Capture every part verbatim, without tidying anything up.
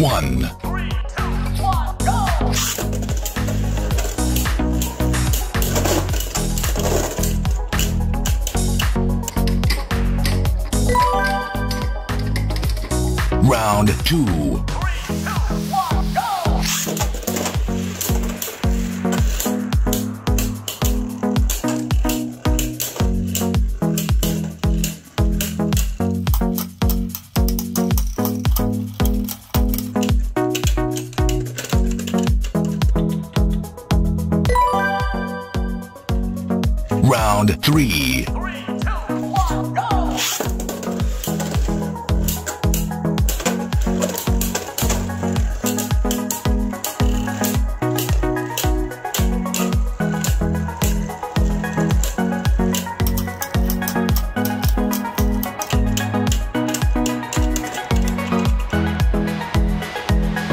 one. Three, two, one, go! Round two. Three, two, one, go. Round three. Three, two, one, go. Wins.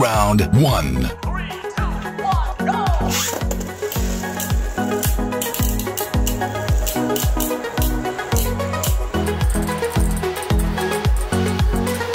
Round one. Three, two, one,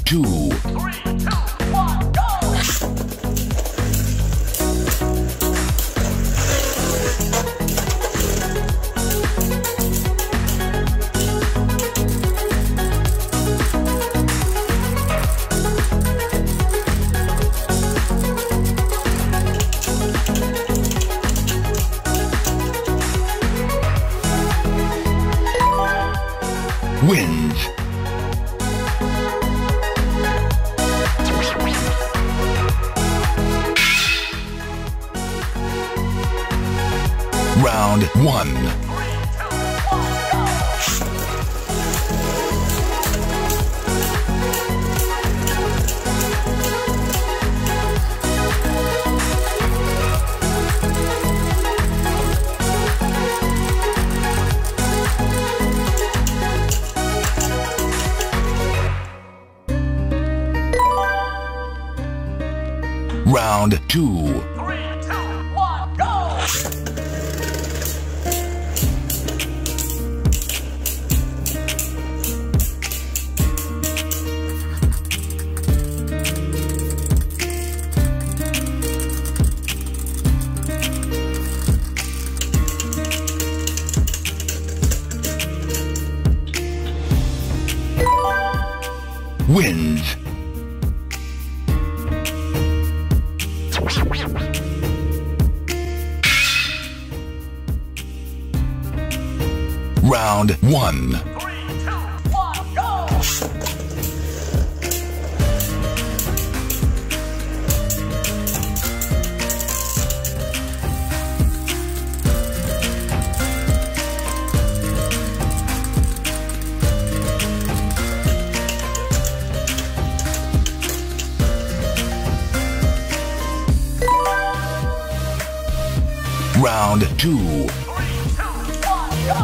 round two. Three, two, one, go! Wins. Round one. Three, two, one, go. Round two. Wins. Round one. Three, two, one, go! Round two. Three, two, one, go! Wins. Round one. Three, two, one, go! Round two. Three, two, one, go!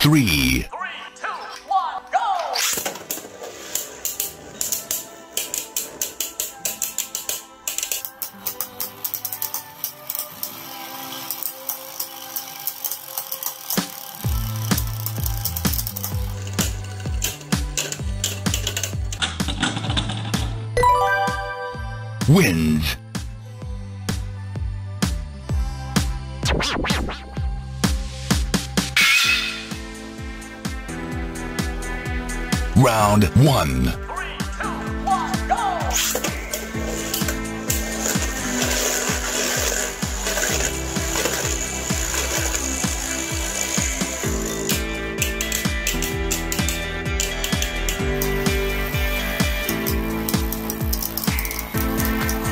Three, two, one, go! Round two. Wins. Round one. Round two. Wins. Round one. Three, two, one,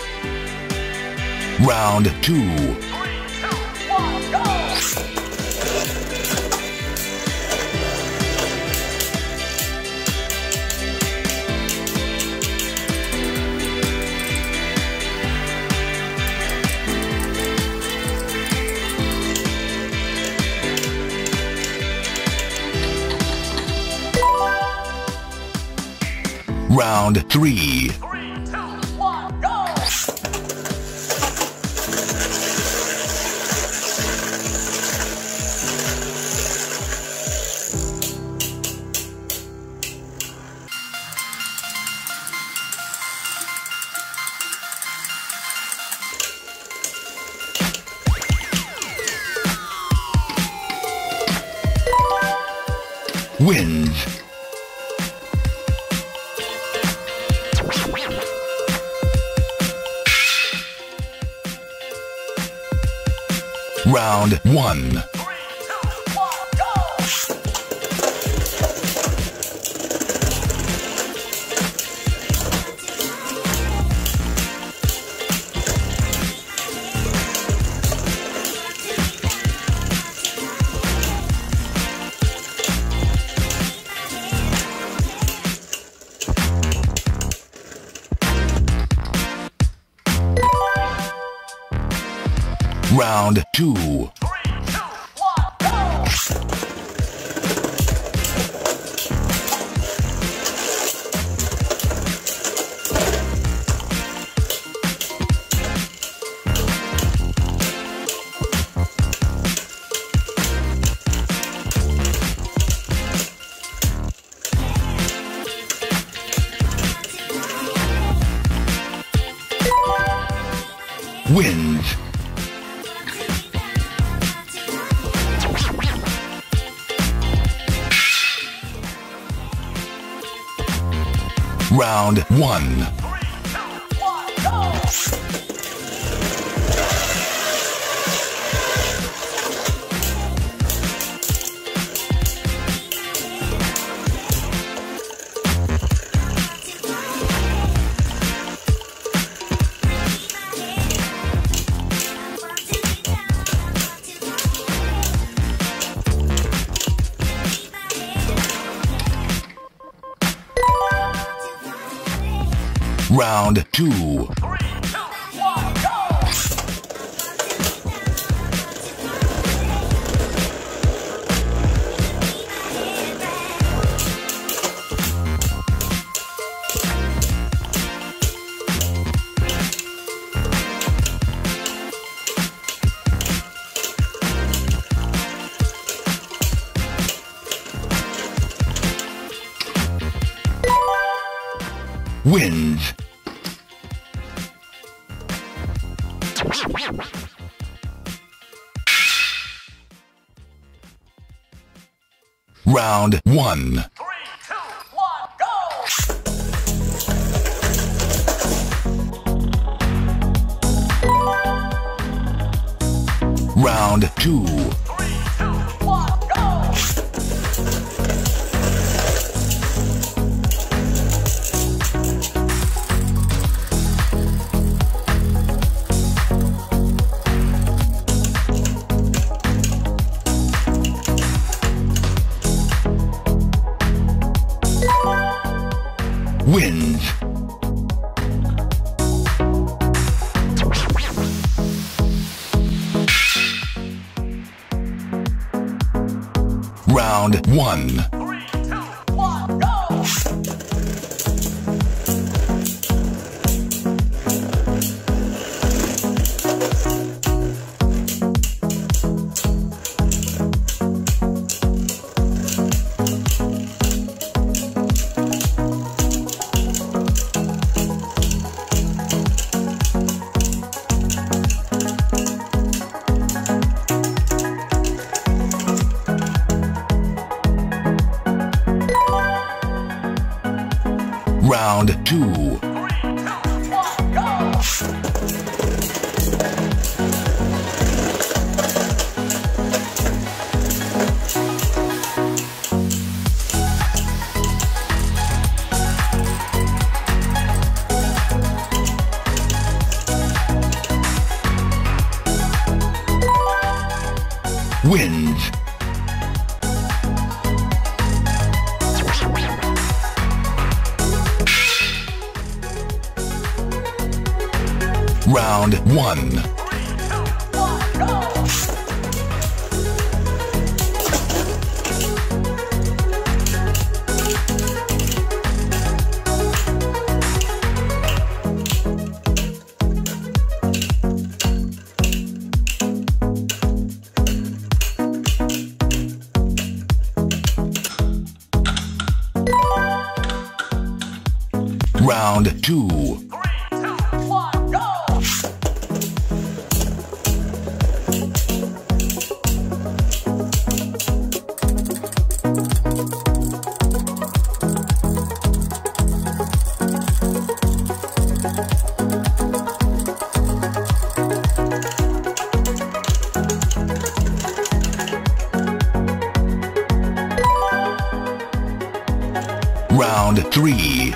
go! Round two. Three, two, one, go! Round three. Three, two, one, go! Wins. Round one. Three, two, one, go! Round two. Three, two, one, go! Round three. Three, two, one, go! Wins. Round one. Round two. Three, two, one, go! Wins. Round one. Three, two, one, go! Round two. Three, two, one, go! Wins. Round one. Three, two, one, go! Round two. Three, two, one, go! Wins. Round one. Three, two, one, go! Round two. Three, two, one, go! Wins. Round one. Three, two, one, go! Round two. Round three.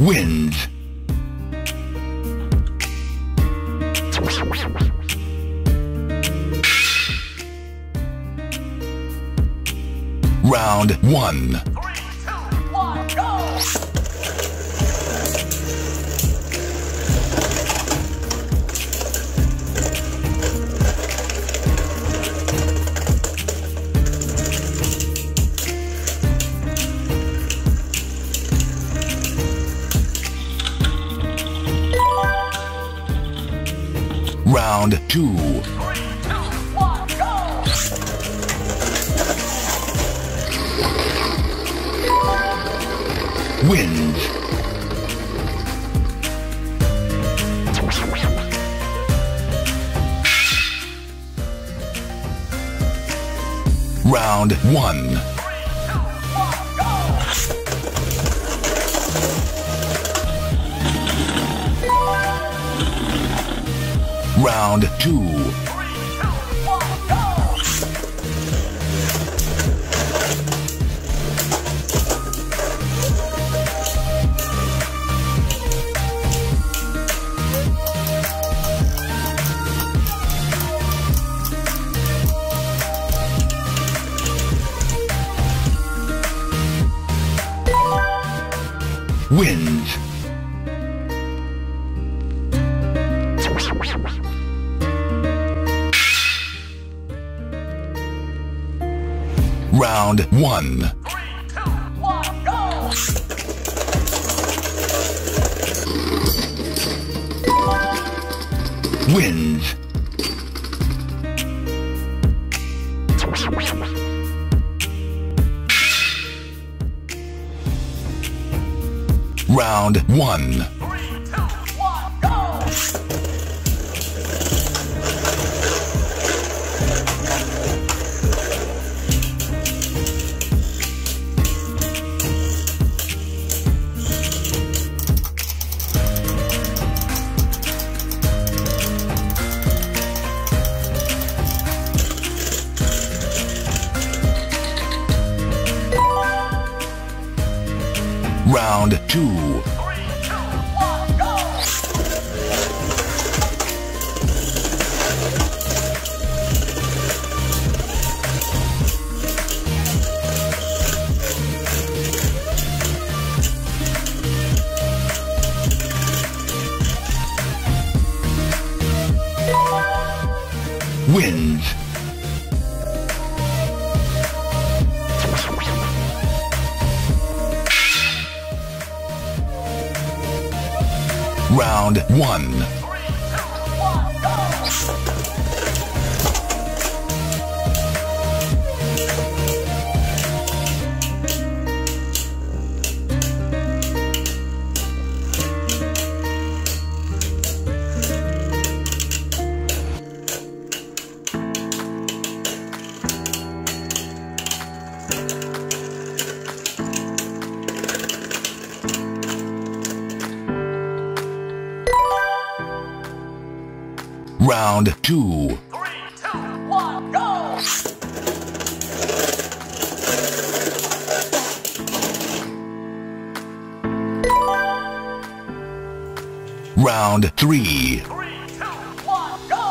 Wins. Round one. Three, two, one, go. Round two. Three, two, one, go. Wins. Round one. Three, two, one, go! Round two. Wins. Round one. Three, two, one, go. Round two. Three, two, one, go. Wins. Round one. Three, two, one, go. Wins. Round one. Three, two, one, go. Round two. Wins. Round one. Three, two, one, Round two. Three, two, one, go! Round three. Three, two, one, go!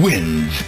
Wins.